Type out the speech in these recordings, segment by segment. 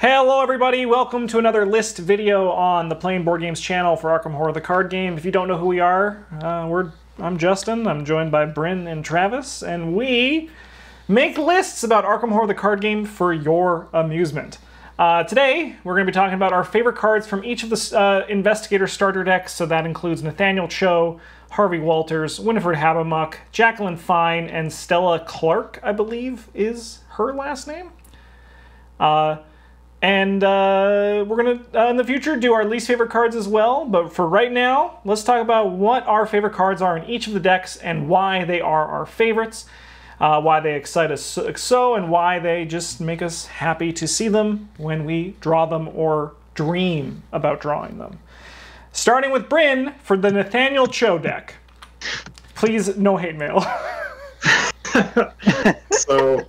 Hello everybody, welcome to another list video on the Playing Board Games channel for Arkham Horror: The Card Game. If you don't know who we are, I'm Justin, I'm joined by Bryn and Travis, and we make lists about Arkham Horror: The Card Game for your amusement. Today, we're going to be talking about our favorite cards from each of the Investigator starter decks, so that includes Nathaniel Cho, Harvey Walters, Winifred Habbamock, Jacqueline Fine, and Stella Clark, I believe is her last name. We're going to, in the future, do our least favorite cards as well. But for right now, let's talk about what our favorite cards are in each of the decks and why they are our favorites, why they excite us so, and why they just make us happy to see them when we draw them or dream about drawing them. Starting with Bryn for the Nathaniel Cho deck. Please, no hate mail. So...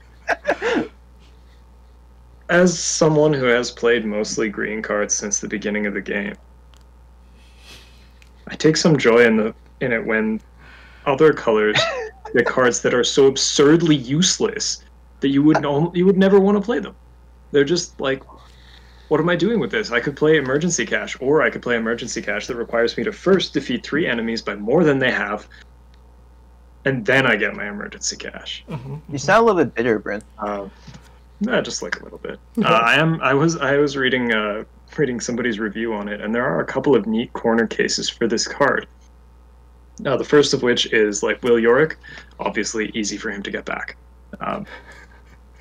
as someone who has played mostly green cards since the beginning of the game, I take some joy in it when other colors get cards that are so absurdly useless that you would never want to play them. They're just like, what am I doing with this? I could play Emergency Cash, or I could play Emergency Cash that requires me to first defeat 3 enemies by more than they have, and then I get my Emergency Cash. You sound a little bit bitter, Brent. Just like a little bit. I was reading somebody's review on it, and there are a couple of neat corner cases for this card. The first of which is like Will Yorick, obviously easy for him to get back.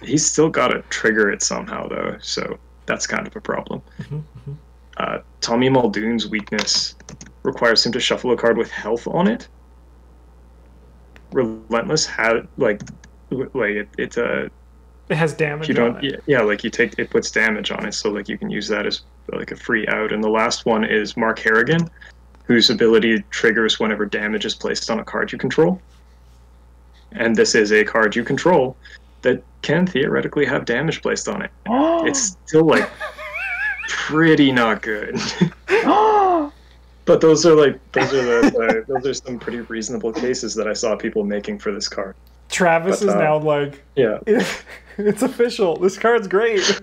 He's still got to trigger it somehow though, so that's kind of a problem. Tommy Muldoon's weakness requires him to shuffle a card with health on it. Relentless had it has damage. It puts damage on it, so like you can use that as like a free out. And the last one is Mark Harrigan, whose ability triggers whenever damage is placed on a card you control. And this is a card you control that can theoretically have damage placed on it. Oh. It's still like pretty not good. But those are some pretty reasonable cases that I saw people making for this card. Travis is now like, yeah, it's official. This card's great.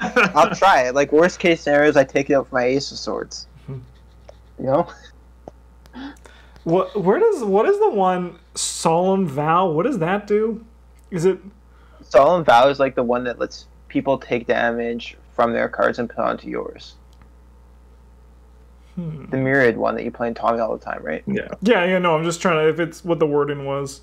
I'll try it. Like, worst case scenarios, I take it out with my Ace of Swords. You know? What is the one Solemn Vow? What does that do? Is it Solemn Vow is like the one that lets people take damage from their cards and put onto yours. The myriad one that you play in Tommy all the time, right? Yeah. Yeah, no, I'm just trying to, if it's what the wording was.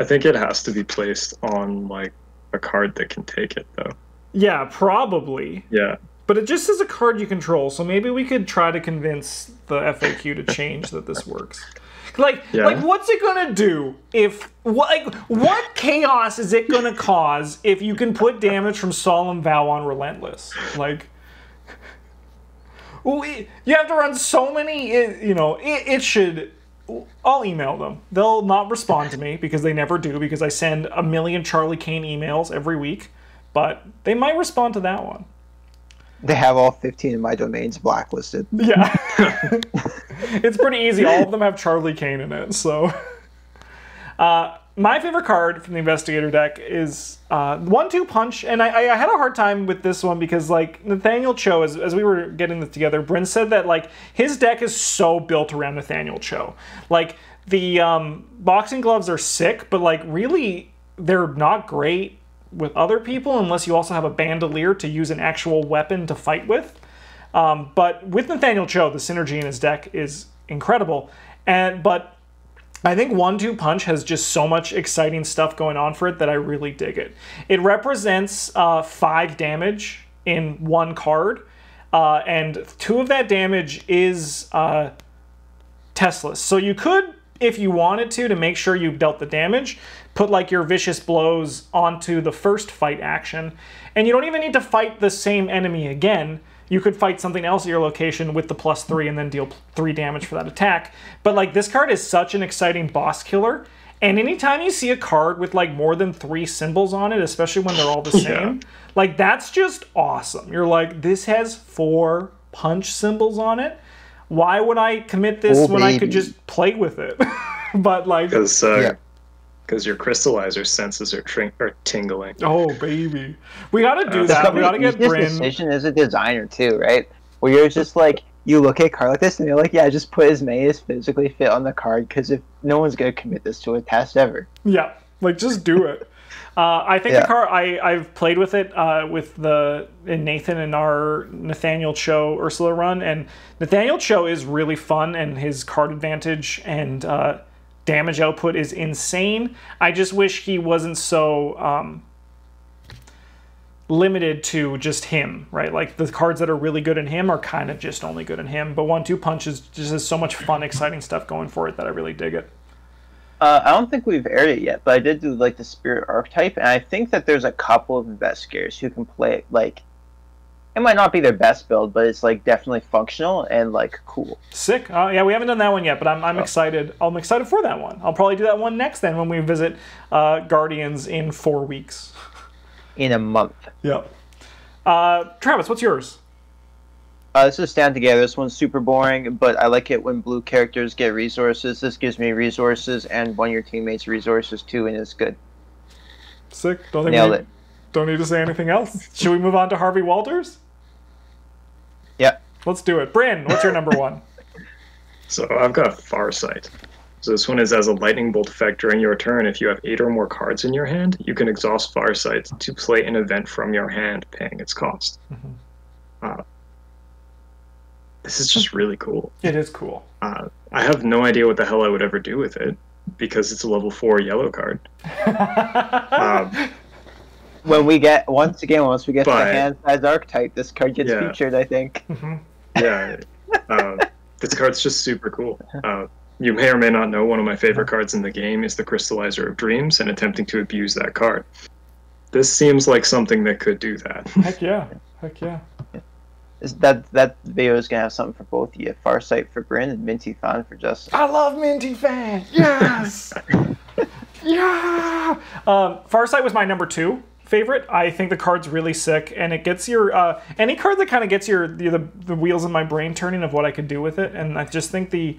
I think it has to be placed on, like, a card that can take it, though. Yeah, probably. Yeah. But it just is a card you control, so maybe we could try to convince the FAQ to change that this works. Like, yeah. Like, what's it gonna do if... what chaos is it gonna cause if you can put damage from Solemn Vow on Relentless? Like... you have to run so many... It should... I'll email them. They'll not respond to me because they never do, because I send a million Charlie Kane emails every week, but they might respond to that one. They have all 15 of my domains blacklisted. Yeah. It's pretty easy. All of them have Charlie Kane in it, so... my favorite card from the Investigator deck is 1-2 Punch, and I had a hard time with this one because, like, Nathaniel Cho, as we were getting this together, Bryn said that, like, his deck is so built around Nathaniel Cho. Like, the boxing gloves are sick, but, like, really, they're not great with other people unless you also have a bandolier to use an actual weapon to fight with. But with Nathaniel Cho, the synergy in his deck is incredible, but... I think 1-2 Punch has just so much exciting stuff going on for it that I really dig it. It represents 5 damage in one card, and 2 of that damage is Teslas. So you could, if you wanted to make sure you dealt the damage, put like your vicious blows onto the first fight action, and you don't even need to fight the same enemy again. You could fight something else at your location with the +3 and then deal 3 damage for that attack. But, like, this card is such an exciting boss killer. And anytime you see a card with, like, more than 3 symbols on it, especially when they're all the same, like, that's just awesome. You're like, this has 4 punch symbols on it. Why would I commit this when I could just play with it? But, like... Because because your crystallizer senses are tingling. Oh, baby. We got to do that. We got to get Brynn. Decision as a designer, too, right? Where you're just like, you look at a card like this, and you're like, yeah, just put as many as physically fit on the card, because if no one's going to commit this to a test ever. Yeah, like, just do it. I think the card, I've played with it with the Nathan and our Nathaniel Cho Ursula run, and Nathaniel Cho is really fun, and his card advantage and damage output is insane. I just wish he wasn't so limited to just him, right? Like, the cards that are really good in him are kind of just only good in him, but 1-2 Punch is just has so much fun, exciting stuff going for it that I really dig it. I don't think we've aired it yet, but I did do, like, the Spirit archetype, and I think that there's a couple of investigators who can play it, like, it might not be their best build, but it's, like, definitely functional and, like, cool. Sick. Yeah, we haven't done that one yet, but I'm excited. I'm excited for that one. I'll probably do that one next, then, when we visit Guardians in 4 weeks. In a month. Yep. Travis, what's yours? This is Stand Together. This one's super boring, but I like it when blue characters get resources. This gives me resources and one of your teammates resources too, and it's good. Sick. Nailed it. Don't need to say anything else. Should we move on to Harvey Walters? Yeah. Let's do it. Brynn, what's your number one? So I've got Farsight. So this one is, as a lightning bolt effect during your turn, if you have 8 or more cards in your hand, you can exhaust Farsight to play an event from your hand, paying its cost. Mm-hmm. This is just really cool. It is cool. I have no idea what the hell I would ever do with it, because it's a level 4 yellow card. Once we get to the hand size archetype, this card gets featured, I think. Mm-hmm. Yeah. This card's just super cool. You may or may not know, one of my favorite cards in the game is the Crystallizer of Dreams, and attempting to abuse that card. This seems like something that could do that. Heck yeah. Heck yeah. That video is going to have something for both of you. Farsight for Brynn and Minty Fan for Justin. I love Minty Fan! Yes! Yeah! Farsight was my number 2 favorite. I think the card's really sick, and it gets your... any card that kind of gets the wheels in my brain turning of what I could do with it, and I just think the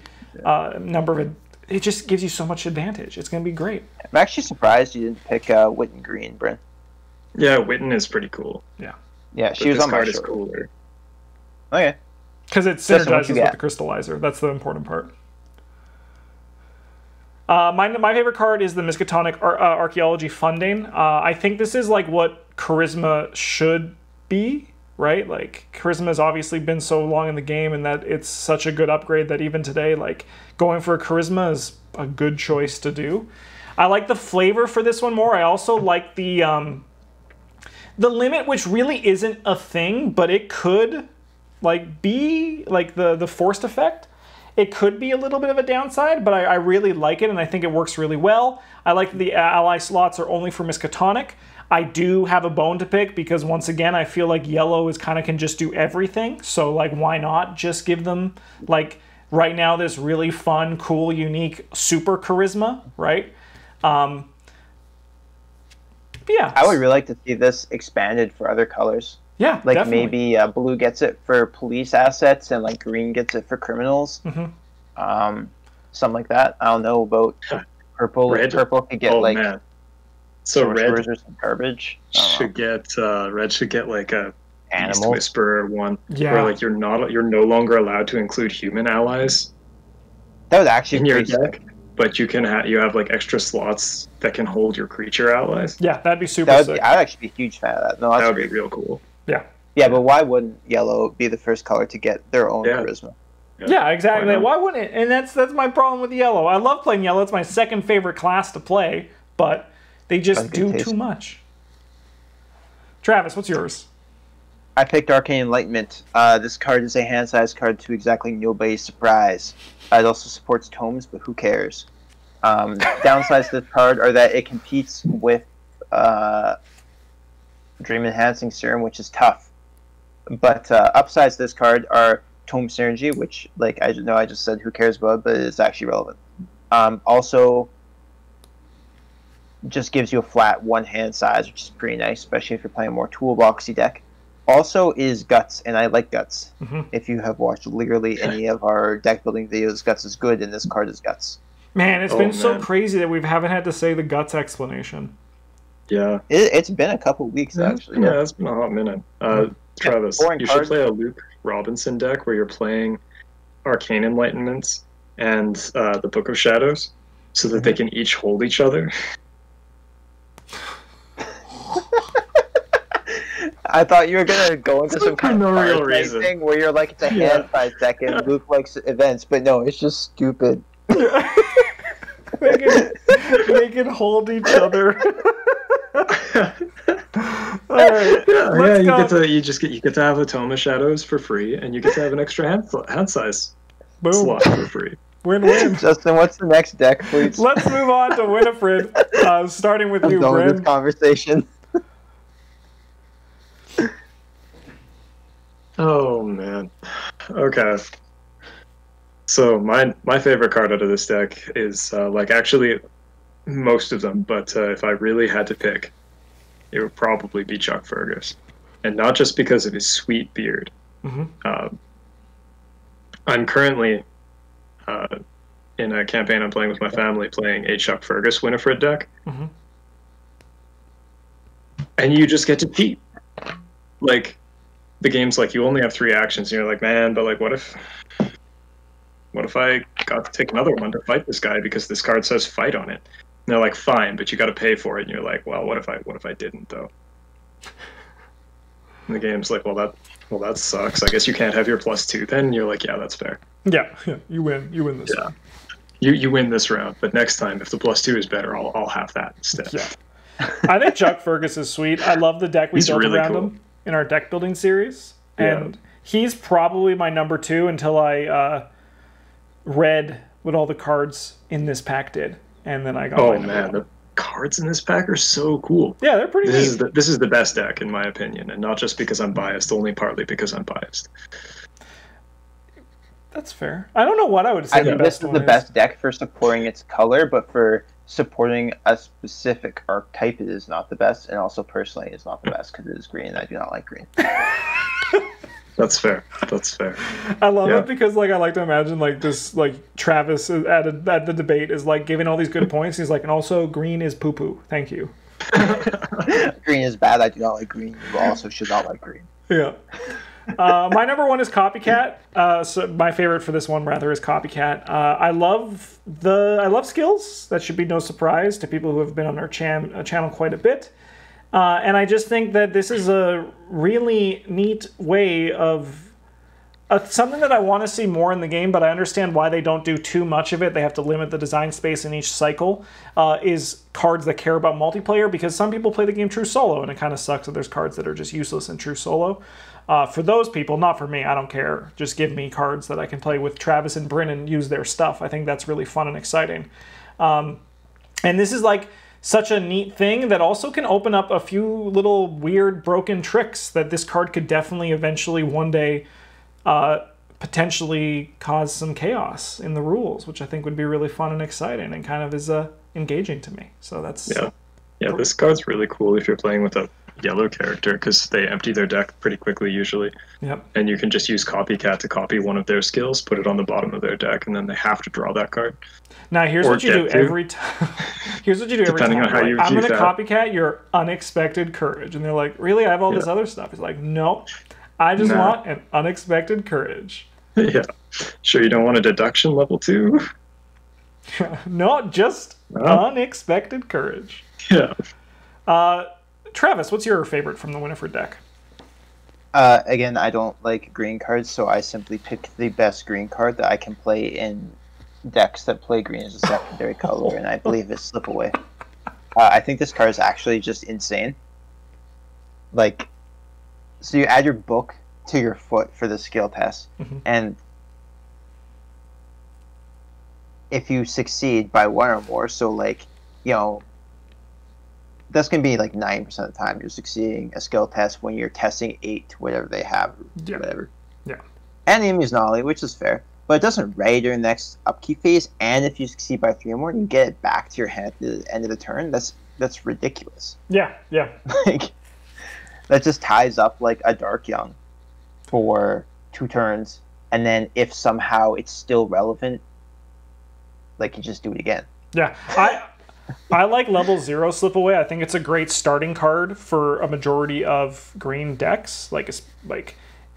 number of... It just gives you so much advantage. It's going to be great. I'm actually surprised you didn't pick Witten Green, Brynn. Yeah, Witten is pretty cool. Yeah. Yeah, she was on my short. Cooler. Okay. Because it synergizes with the Crystallizer. That's the important part. My favorite card is the Miskatonic Archaeology Funding. I think this is like what Charisma should be, right? Like, Charisma has obviously been so long in the game, and that it's such a good upgrade that even today, like, going for a Charisma is a good choice to do. I like the flavor for this one more. I also like the limit, which really isn't a thing, but it could... Like, be, like, the forced effect, it could be a little bit of a downside, but I really like it, and I think it works really well. I like that the ally slots are only for Miskatonic. I do have a bone to pick, because once again, I feel like yellow is kind of can just do everything, so, like, why not just give them, like, right now, this really fun, cool, unique, super charisma, right? Yeah. I would really like to see this expanded for other colors. Yeah, like definitely. Maybe blue gets it for police assets, and like green gets it for criminals, something like that. I don't know about purple. Purple could get red or some garbage. Should get red should get like a Beast Whisperer one, where like you're no longer allowed to include human allies. That was actually in your deck, but you can have like extra slots that can hold your creature allies. Yeah, that'd be super. I'd actually be a huge fan of that. No, that would be real cool. Yeah. Yeah, but why wouldn't yellow be the first color to get their own charisma? Yeah, exactly. Why wouldn't it? And that's my problem with yellow. I love playing yellow. It's my second favorite class to play, but they just do too much. Travis, what's yours? I picked Arcane Enlightenment. This card is a hand-sized card to exactly nobody's surprise. It also supports tomes, but who cares? Downsides to the card are that it competes with... Dream Enhancing Serum, which is tough, but upsides to this card are Tome Synergy, which, like, I know I just said who cares about, but it's actually relevant. Also, just gives you a flat one hand size, which is pretty nice, especially if you're playing a more toolboxy deck. Also is Guts, and I like Guts. If you have watched literally any of our deck building videos, Guts is good, and this card is Guts. Man, it's been so crazy that we haven't had to say the guts explanation. Yeah. It's been a couple weeks, actually. Yeah, it's been a hot minute. Travis, you should play a Luke Robinson deck where you're playing Arcane Enlightenments and the Book of Shadows so that they can each hold each other. I thought you were going to go into some kind of real thing where you're like, it's a hand by second, Luke likes events, but no, it's just stupid. They can hold each other. Alright, yeah, you get to have a Tome of Shadows for free, and you get to have an extra hand size slot for free. Win-win. Justin, what's the next deck, please? Let's move on to Winifred, starting with you, Bryn. This conversation. Oh man. Okay. So my favorite card out of this deck is like actually most of them, but if I really had to pick, it would probably be Chuck Fergus, and not just because of his sweet beard. I'm currently in a campaign I'm playing with my family, playing a Chuck Fergus Winifred deck, and you just get to cheat. Like, the game's like, you only have 3 actions, and you're like, man, but like, what if I got to take another one to fight this guy because this card says fight on it? And they're like, fine, but you got to pay for it. And you're like, well, what if I didn't though? And the game's like, well that sucks. I guess you can't have your +2 then. And you're like, yeah, that's fair. Yeah, you win this. Yeah, you win this round, but next time if the +2 is better, I'll have that instead. Yeah. I think Chuck Fergus is sweet. I love the deck we built around him in our deck building series, and he's probably my number 2 until I read what all the cards in this pack did, and then I got. Oh man, the cards in this pack are so cool. Yeah, they're pretty. This is the best deck in my opinion, and not just because I'm biased, only partly because I'm biased. That's fair. I don't know what I would say. I think this is the best deck for supporting its color, but for supporting a specific archetype, it is not the best, and also personally, it's not the best because it is green, and I do not like green. That's fair. That's fair. I love it because, like, I like to imagine like this, like Travis at the debate is like giving all these good points. He's like, and also green is poo poo. Thank you. Green is bad. I do not like green. You also should not like green. Yeah. My number 1 is Copycat. So my favorite for this one rather is Copycat. I love skills. That should be no surprise to people who have been on our channel quite a bit. And I just think that this is a really neat way of something that I want to see more in the game, but I understand why they don't do too much of it. They have to limit the design space in each cycle, is cards that care about multiplayer, because some people play the game true solo, and it kind of sucks that there's cards that are just useless in true solo. For those people, not for me, I don't care. Just give me cards that I can play with Travis and Bryn and use their stuff. I think that's really fun and exciting. And this is like such a neat thing that also can open up a few little weird broken tricks that this card could definitely eventually one day potentially cause some chaos in the rules, which I think would be really fun and exciting and kind of is engaging to me. So that's... Yeah, this card's really cool if you're playing with a yellow character, because they empty their deck pretty quickly usually. Yep. And you can just use Copycat to copy one of their skills, put it on the bottom of their deck, and then they have to draw that card. Now here's what you do every time. Here's what you do every time. I'm going to Copycat your unexpected courage, and they're like, really? I have all this other stuff. He's like, nope. I just want an unexpected courage. Yeah. Sure you don't want a deduction level 2? No, just unexpected courage. Yeah. Travis, what's your favorite from the Winifred deck? Again, I don't like green cards, so I simply picked the best green card that I can play in decks that play green as a secondary color, and I believe it's Slip Away. I think this card is actually just insane. Like, so you add your book to your foot for the skill test, and if you succeed by 1 or more, so like, you know, that's going to be like 9% of the time you're succeeding a skill test when you're testing 8, whatever they have, whatever. Yeah. And the enemy's knowledge, which is fair, but it doesn't raid during the next upkeep phase. And if you succeed by 3 or more, you get it back to your hand at the end of the turn. That's ridiculous. Yeah. Like, that just ties up like a Dark Young for 2 turns, and then if somehow it's still relevant, like you just do it again. Yeah, I like level 0 Slip Away. I think it's a great starting card for a majority of green decks.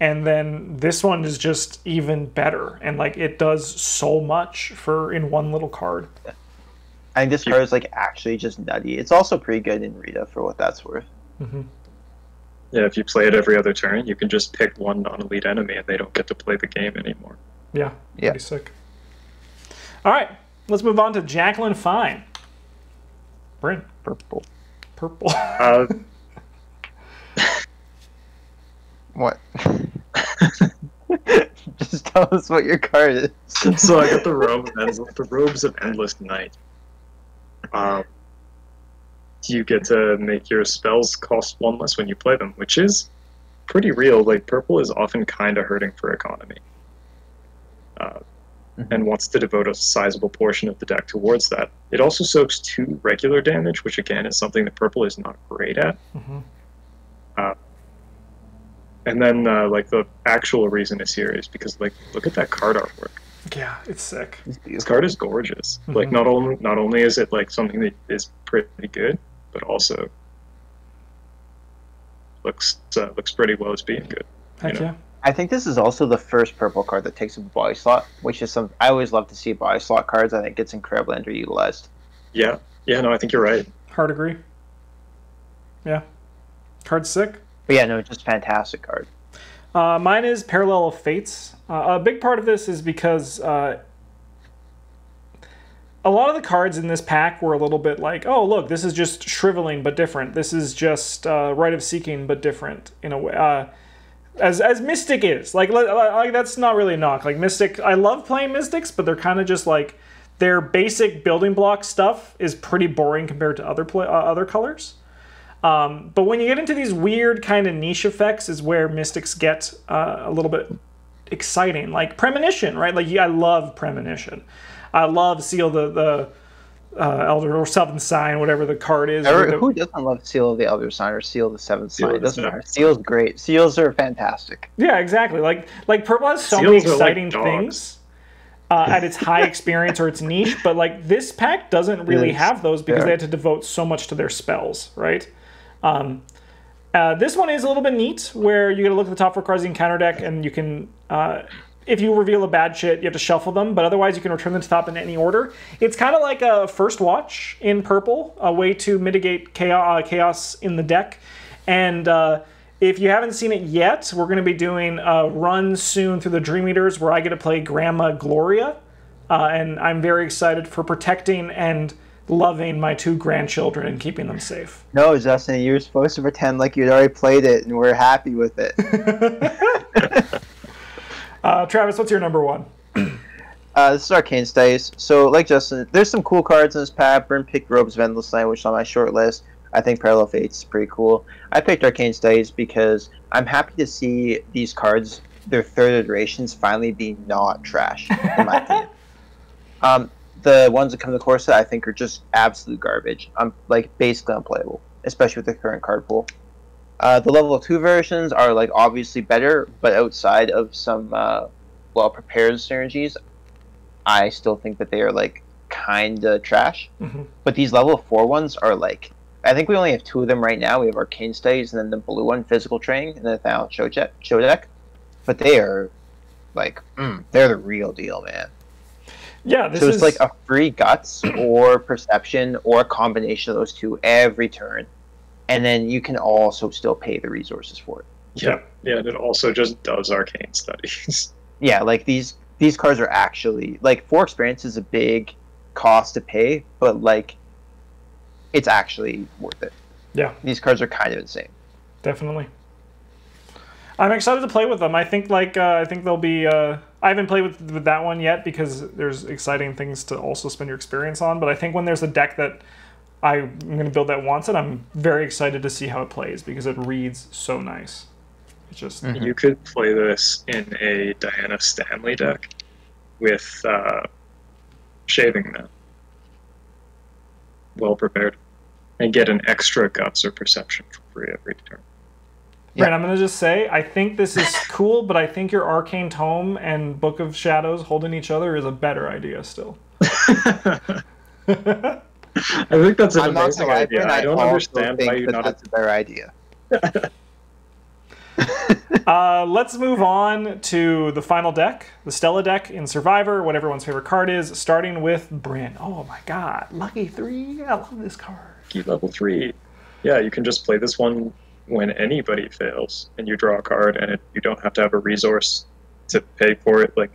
And then this one is just even better, and like it does so much for in one little card. Yeah. I think this card is like actually just nutty. It's also pretty good in Rita for what that's worth. Mm-hmm. Yeah, if you play it every other turn, you can just pick one non-elite enemy and they don't get to play the game anymore. Yeah, yeah. Pretty sick. All right, let's move on to Jacqueline Fine. Bryn. Purple. Purple. What? Just tell us what your card is. So I got the Robes of Endless Night. You get to make your spells cost 1 less when you play them, which is pretty real. Like, purple is often kind of hurting for economy. And wants to devote a sizable portion of the deck towards that. It also soaks 2 regular damage, which again is something that purple is not great at. Mm-hmm. And then, like, the actual reason it's here is because, like, look at that card artwork. Yeah, it's sick. This card is gorgeous. Mm-hmm. Like, not only is it, like, something that is pretty good, but also looks pretty well as being good. Heck yeah. I think this is also the first purple card that takes a body slot, which is some. I always love to see body slot cards. I think it's incredibly underutilized. Yeah. Yeah, no, I think you're right. Hard agree. Yeah. Card's sick. But yeah, no, just fantastic card. Mine is Parallel Fates. A big part of this is because a lot of the cards in this pack were a little bit like, oh, look, this is just Shriveling, but different. This is just Rite of Seeking, but different in a way. As Mystic is. Like, that's not really a knock. Like, Mystic, I love playing Mystics, but they're kind of just like, their basic building block stuff is pretty boring compared to other colors. But when you get into these weird kind of niche effects is where Mystics get a little bit exciting. Like Premonition, right? Like, yeah, I love Premonition. I love Seal the Elder or Seventh Sign, whatever the card is. Who doesn't love Seal of the Elder Sign or Seal the Seventh Sign? It doesn't matter. Seal's great. Seals are fantastic. Yeah, exactly. Like purple has so many exciting things at its high experience or its niche, but like this pack doesn't really have those because they had to devote so much to their spells, right? This one is a little bit neat, where you get to look at the top 4 cards of the encounter deck, and you can, if you reveal a bad shit, you have to shuffle them, but otherwise you can return them to the top in any order. It's kind of like a first watch in purple, a way to mitigate chaos in the deck. And if you haven't seen it yet, we're going to be doing a run soon through the Dream Eaters, where I get to play Grandma Gloria, and I'm very excited for protecting and loving my 2 grandchildren and keeping them safe. No, Justin, you were supposed to pretend like you'd already played it and we're happy with it. Travis, what's your number 1? This is Arcane Studies. So, like Justin, there's some cool cards in this pack. Bryn picked Robes of Endless Night, which is on my short list. I think Parallel Fates is pretty cool. I picked Arcane Studies because I'm happy to see these cards, their third iterations, finally be not trash, in my opinion. The ones that come to the core set, I think, are just absolute garbage. I'm like basically unplayable, especially with the current card pool. The level 2 versions are like obviously better, but outside of some well-prepared synergies, I still think that they are like kinda trash. Mm-hmm. But these level 4 ones are like, I think we only have 2 of them right now. We have Arcane Studies and then the blue one, Physical Training, and the Nathaniel Cho deck. But they are like, they're the real deal, man. Yeah, this is like a free guts or perception or a combination of those 2 every turn, and then you can also still pay the resources for it. Yeah, yeah, and it also just does Arcane Studies. Yeah, like these cards are actually like 4 experience is a big cost to pay, but like it's actually worth it. Yeah, these cards are kind of insane. Definitely. I'm excited to play with them. I think like they'll be. I haven't played with that one yet because there's exciting things to also spend your experience on. But I think when there's a deck that I'm going to build that wants it, I'm very excited to see how it plays because it reads so nice. It's just you could play this in a Diana Stanley deck with Shaving Man. Well prepared, and get an extra guts or perception for free every turn. Right, I'm going to just say, I think this is cool, but I think your Arcane Tome and Book of Shadows holding each other is a better idea still. I think that's an amazing idea. I don't understand why you're not. That's a better idea. Let's move on to the final deck, the Stella deck in Survivor, what everyone's favorite card is, starting with Brynn. Oh my god, Lucky 3. I love this card. Lucky level 3. Yeah, you can just play this one when anybody fails, and you draw a card, and you don't have to have a resource to pay for it. Like,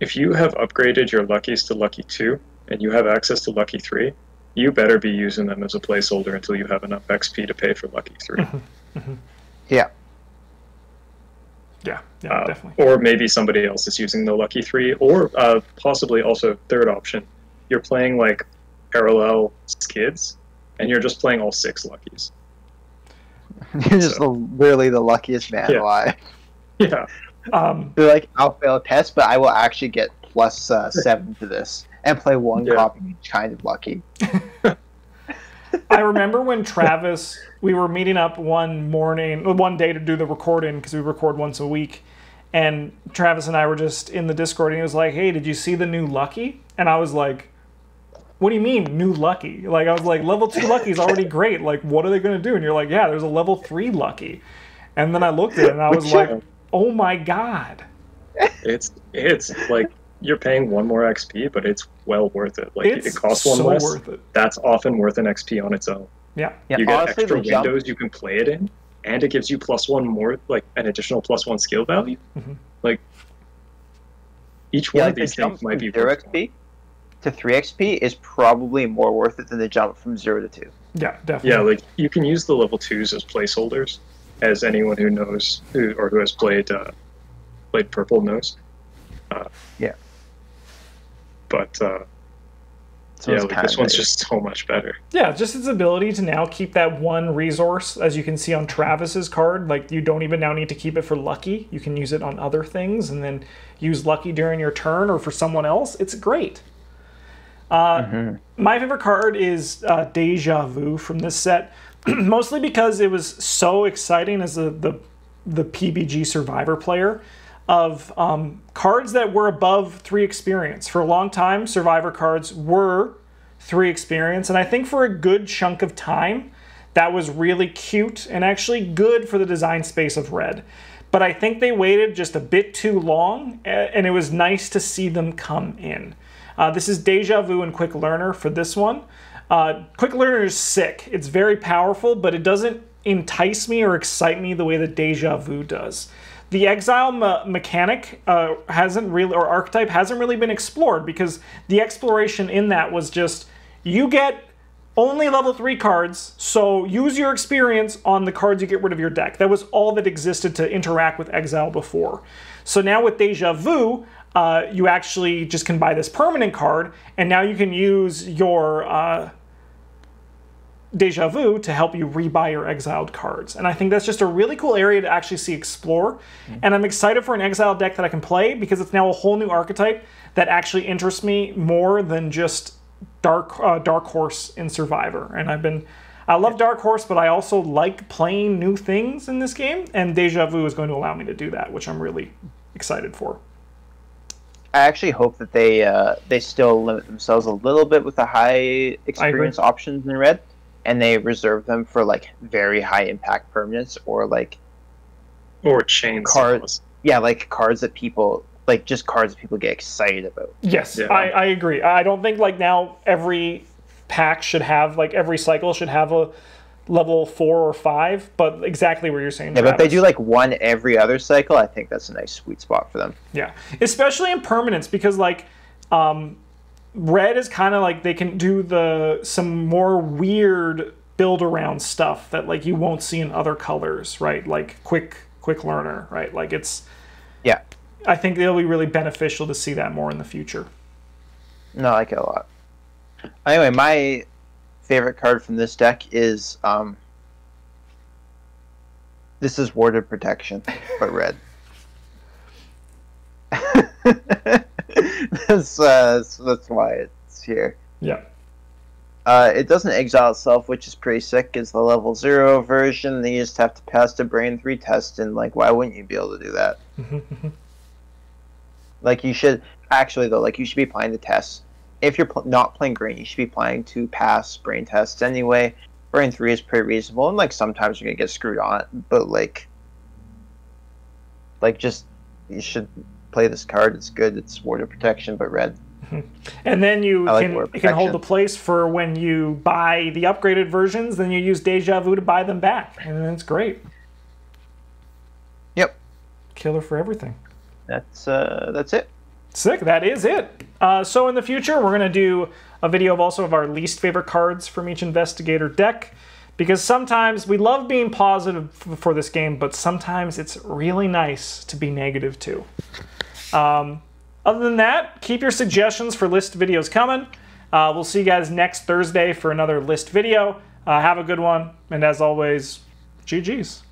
if you have upgraded your Luckies to Lucky 2, and you have access to Lucky 3, you better be using them as a placeholder until you have enough XP to pay for Lucky 3. Yeah, definitely. Or maybe somebody else is using the Lucky 3, or possibly also third option, you're playing like parallel skids, and you're just playing all 6 Luckies. You're just literally the luckiest man alive. Yeah. They're like, I'll fail a test, but I will actually get plus 7 to this and play one copy of each kind of Lucky. I remember when Travis, we were meeting up one day to do the recording, because we record once a week, and Travis and I were just in the Discord, and he was like, hey, did you see the new Lucky? And I was like, what do you mean, new Lucky? Like, I was like, level 2 Lucky is already great. Like, what are they going to do? And you're like, yeah, there's a level 3 Lucky. And then I looked at it, and I was like, oh my god. It's like, you're paying 1 more XP, but it's well worth it. Like, it costs 1 less. Worth it. That's often worth an XP on its own. Yeah. You get extra windows you can play it in, and it gives you +1 more, like an additional +1 skill value. Mm-hmm. Like, each one of these things might be worth 0 XP to 3 XP is probably more worth it than the jump from 0 to 2. Yeah, definitely. Yeah, like, you can use the level 2s as placeholders, as anyone who knows who has played purple knows. But this one's just so much better. Yeah, just its ability to now keep that 1 resource, as you can see on Travis's card. Like, you don't even now need to keep it for Lucky. You can use it on other things, and then use Lucky during your turn or for someone else. It's great. My favorite card is Deja Vu from this set, mostly because it was so exciting as the PBG Survivor player. Of cards that were above 3 experience. For a long time, Survivor cards were 3 experience, and I think for a good chunk of time, that was really cute and actually good for the design space of Red. But I think they waited just a bit too long, and it was nice to see them come in. This is Deja Vu and Quick Learner for this one. Quick Learner is sick. It's very powerful, but it doesn't entice me or excite me the way that Deja Vu does. The exile mechanic archetype hasn't really been explored, because the exploration in that was just, you get only level 3 cards, so use your experience on the cards you get rid of your deck. That was all that existed to interact with exile before. So now with Deja Vu, you actually just can buy this permanent card, and now you can use your Deja Vu to help you rebuy your exiled cards. And I think that's just a really cool area to actually see explore. And I'm excited for an exiled deck that I can play, because it's now a whole new archetype that actually interests me more than just Dark Horse in Survivor. And I love Dark Horse, but I also like playing new things in this game, and Deja Vu is going to allow me to do that, which I'm really excited for. I actually hope that they still limit themselves a little bit with the high experience options in Red, and they reserve them for like very high impact permanents or chain cards. Yeah, like cards that people like, just cards that people get excited about. Yes, yeah. I agree. I don't think like now every pack should have like every cycle should have a level 4 or 5, but exactly what you're saying. Yeah, Travis. But they do like 1 every other cycle. I think that's a nice sweet spot for them. Yeah, especially in permanents, because like Red is kind of like, they can do some more weird build around stuff that like you won't see in other colors, right? Like quick learner, right? Like it's, yeah, I think it'll be really beneficial to see that more in the future. No, I like it a lot. Anyway, my favorite card from this deck is this is Warded Protection, but Red. That's why it's here. Yeah. It doesn't exile itself, which is pretty sick. It's the level 0 version. They just have to pass the Brain 3 test, and like, why wouldn't you be able to do that? Like, you should actually, though, like, you should be applying the tests. If you're not playing green, you should be applying to pass brain tests anyway. Brain 3 is pretty reasonable, and, like, sometimes you're going to get screwed on it, but, like, just, you should play this card. It's good. It's water protection, but red. And then you can hold the place for when you buy the upgraded versions, then you use Deja Vu to buy them back, and then it's great. Yep. Killer for everything. That's it. Sick. That is it. So in the future, we're going to do a video of also of our least favorite cards from each Investigator deck, because sometimes we love being positive for this game, but sometimes it's really nice to be negative too. Other than that, keep your suggestions for list videos coming. We'll see you guys next Thursday for another list video. Have a good one, and as always, GGs.